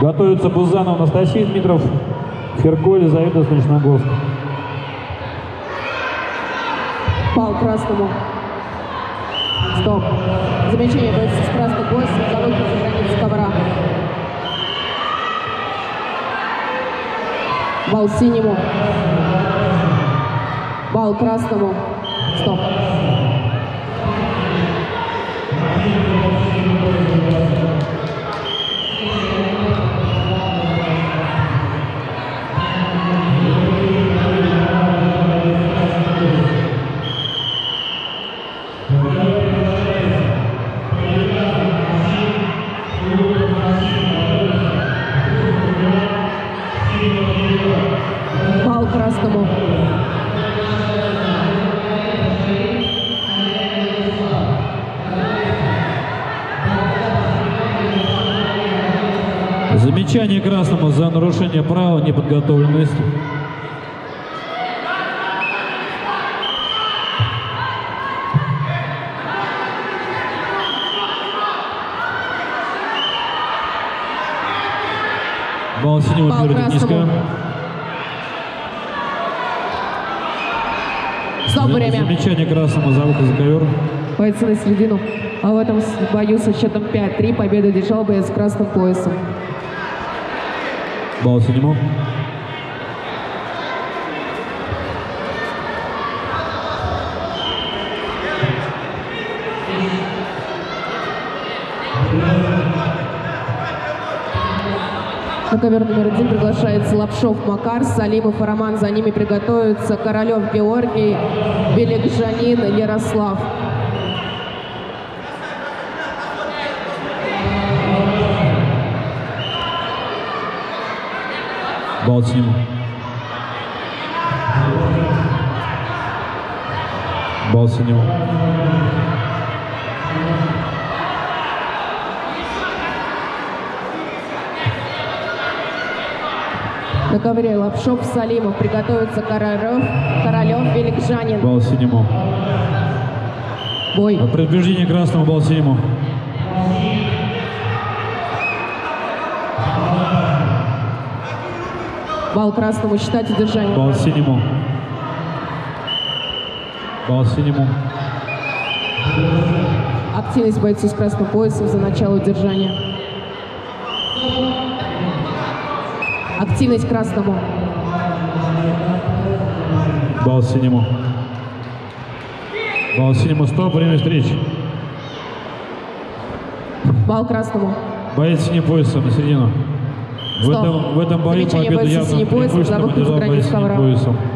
Готовится Бузанова Анастасия Дмитров, Ферко Елизавета Солнечногорска. Пал красному. Стоп. Замечание бойца с красным поясом за руки за границу ковра. Бал синему. Бал красному. Стоп. Замечание красному за нарушение права, неподготовленность. Бал синего отбирает низко. Замечание красному за руку за ковер. Бойцы на середину. А в этом бою со счетом 5-3 победу держал боец с красным поясом. Бал синему. На ковер номер 1 приглашается Лапшов Макар, Салимов Роман. За ними приготовятся Королев Георгий, Великжанин Ярослав. Бал синему. Бал синему. На ковре Лапшов, Салимов, приготовится Королев, Великжанин. Бал синему. Бой. Предупреждение красному, бал синему. Бал красному, считать удержание. Бал синему. Бал синему. Активность бойцу с красным поясом за начало удержания. Активность красному. Бал синему. Бал синему. Стоп, время встречи. Бал красному. Боец с синим поясом на середину. В этом бою победу явно за руку за границу ковра.